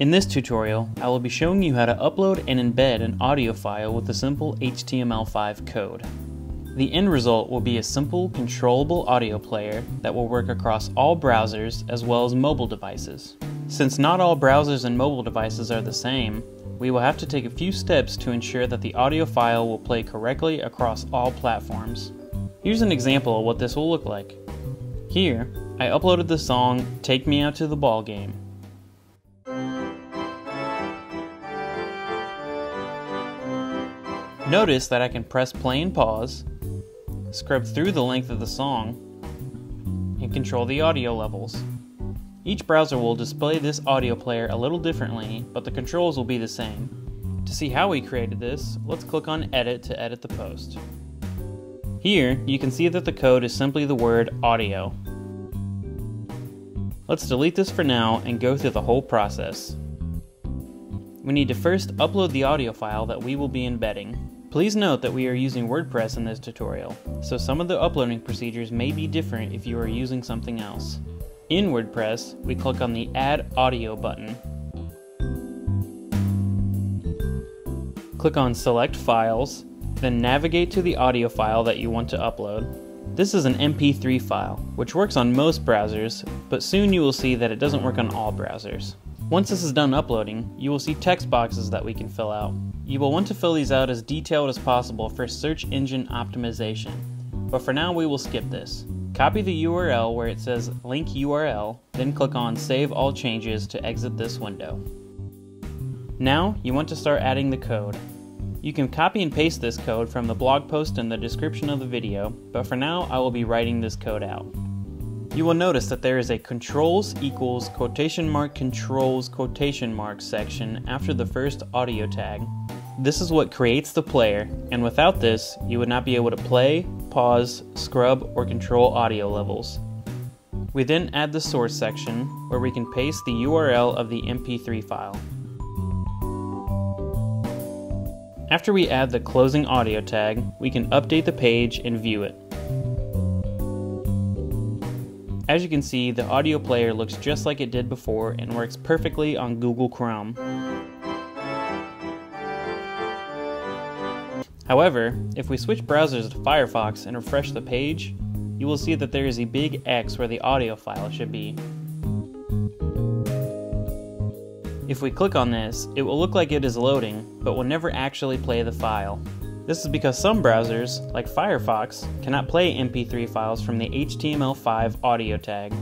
In this tutorial, I will be showing you how to upload and embed an audio file with a simple HTML5 code. The end result will be a simple, controllable audio player that will work across all browsers as well as mobile devices. Since not all browsers and mobile devices are the same, we will have to take a few steps to ensure that the audio file will play correctly across all platforms. Here's an example of what this will look like. Here, I uploaded the song, Take Me Out to the Ball Game. Notice that I can press play and pause, scrub through the length of the song, and control the audio levels. Each browser will display this audio player a little differently, but the controls will be the same. To see how we created this, let's click on Edit to edit the post. Here, you can see that the code is simply the word audio. Let's delete this for now and go through the whole process. We need to first upload the audio file that we will be embedding. Please note that we are using WordPress in this tutorial, so some of the uploading procedures may be different if you are using something else. In WordPress, we click on the Add Audio button. Click on Select Files, then navigate to the audio file that you want to upload. This is an mp3 file, which works on most browsers, but soon you will see that it doesn't work on all browsers. Once this is done uploading, you will see text boxes that we can fill out. You will want to fill these out as detailed as possible for search engine optimization, but for now we will skip this. Copy the URL where it says link URL, then click on Save All Changes to exit this window. Now you want to start adding the code. You can copy and paste this code from the blog post in the description of the video, but for now I will be writing this code out. You will notice that there is a controls equals quotation mark section after the first audio tag. This is what creates the player, and without this, you would not be able to play, pause, scrub, or control audio levels. We then add the source section, where we can paste the URL of the MP3 file. After we add the closing audio tag, we can update the page and view it. As you can see, the audio player looks just like it did before and works perfectly on Google Chrome. However, if we switch browsers to Firefox and refresh the page, you will see that there is a big X where the audio file should be. If we click on this, it will look like it is loading, but will never actually play the file. This is because some browsers, like Firefox, cannot play MP3 files from the HTML5 audio tag.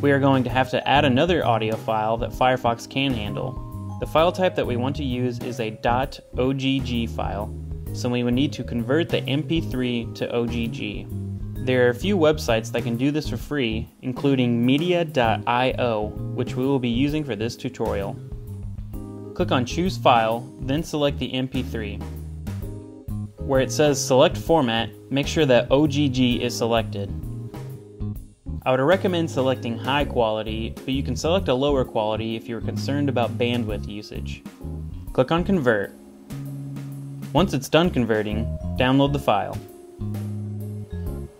We are going to have to add another audio file that Firefox can handle. The file type that we want to use is a .ogg file, so we would need to convert the MP3 to ogg. There are a few websites that can do this for free, including media.io, which we will be using for this tutorial. Click on Choose File, then select the MP3. Where it says Select Format, make sure that OGG is selected. I would recommend selecting high quality, but you can select a lower quality if you are concerned about bandwidth usage. Click on Convert. Once it's done converting, download the file.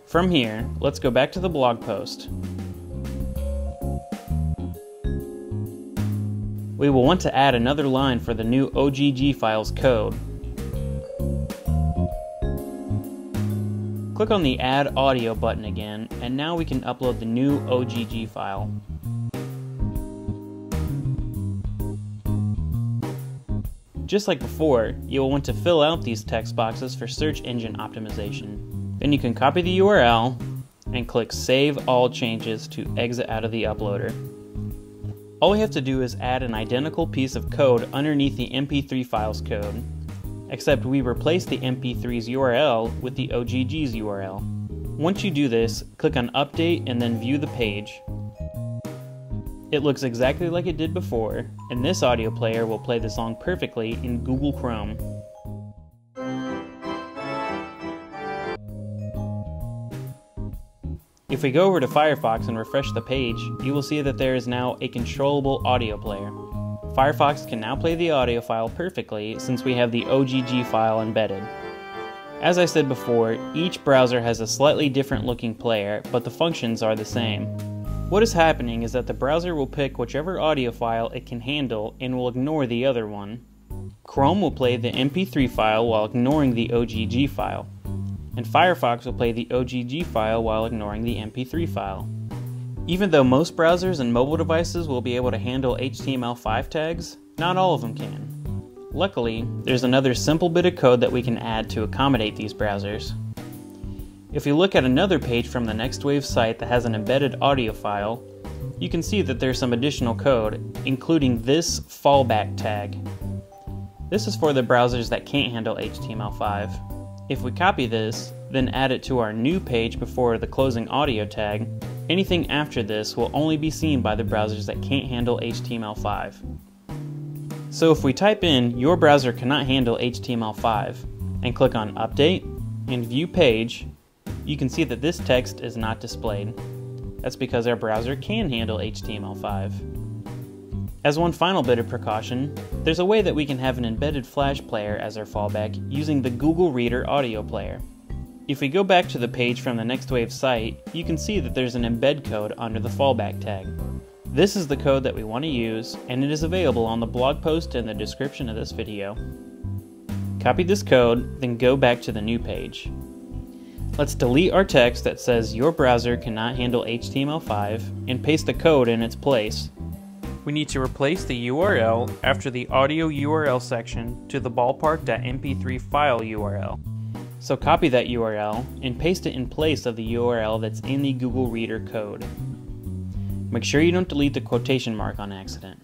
From here, let's go back to the blog post. We will want to add another line for the new OGG file's code. Click on the Add Audio button again, and now we can upload the new OGG file. Just like before, you will want to fill out these text boxes for search engine optimization. Then you can copy the URL and click Save All Changes to exit out of the uploader. All we have to do is add an identical piece of code underneath the MP3 file's code, except we replace the MP3's URL with the OGG's URL. Once you do this, click on Update and then view the page. It looks exactly like it did before, and this audio player will play the song perfectly in Google Chrome. If we go over to Firefox and refresh the page, you will see that there is now a controllable audio player. Firefox can now play the audio file perfectly since we have the OGG file embedded. As I said before, each browser has a slightly different looking player, but the functions are the same. What is happening is that the browser will pick whichever audio file it can handle and will ignore the other one. Chrome will play the mp3 file while ignoring the ogg file, and Firefox will play the ogg file while ignoring the mp3 file. Even though most browsers and mobile devices will be able to handle HTML5 tags, not all of them can. Luckily, there's another simple bit of code that we can add to accommodate these browsers. If you look at another page from the NextWave site that has an embedded audio file, you can see that there's some additional code, including this fallback tag. This is for the browsers that can't handle HTML5. If we copy this, then add it to our new page before the closing audio tag, anything after this will only be seen by the browsers that can't handle HTML5. So if we type in "your browser cannot handle HTML5" and click on Update and View Page, you can see that this text is not displayed. That's because our browser can handle HTML5. As one final bit of precaution, there's a way that we can have an embedded Flash player as our fallback using the Google Reader audio player. If we go back to the page from the NextWave site, you can see that there's an embed code under the fallback tag. This is the code that we want to use, and it is available on the blog post in the description of this video. Copy this code, then go back to the new page. Let's delete our text that says "your browser cannot handle HTML5" and paste the code in its place. We need to replace the URL after the audio URL section to the ballpark.mp3 file URL. So copy that URL and paste it in place of the URL that's in the Google Reader code. Make sure you don't delete the quotation mark on accident.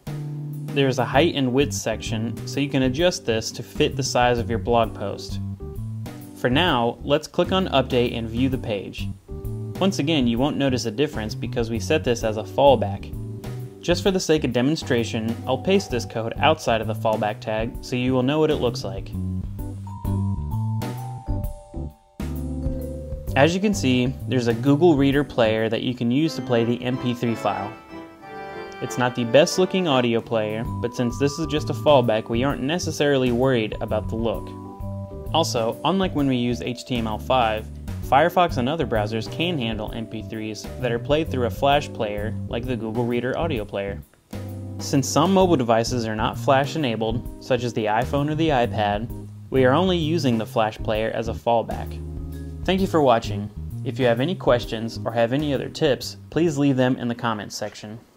There is a height and width section, so you can adjust this to fit the size of your blog post. For now, let's click on Update and view the page. Once again, you won't notice a difference because we set this as a fallback. Just for the sake of demonstration, I'll paste this code outside of the fallback tag so you will know what it looks like. As you can see, there's a Google Reader player that you can use to play the MP3 file. It's not the best looking audio player, but since this is just a fallback, we aren't necessarily worried about the look. Also, unlike when we use HTML5, Firefox and other browsers can handle MP3s that are played through a Flash player like the Google Reader audio player. Since some mobile devices are not Flash enabled, such as the iPhone or the iPad, we are only using the Flash player as a fallback. Thank you for watching. If you have any questions or have any other tips, please leave them in the comments section.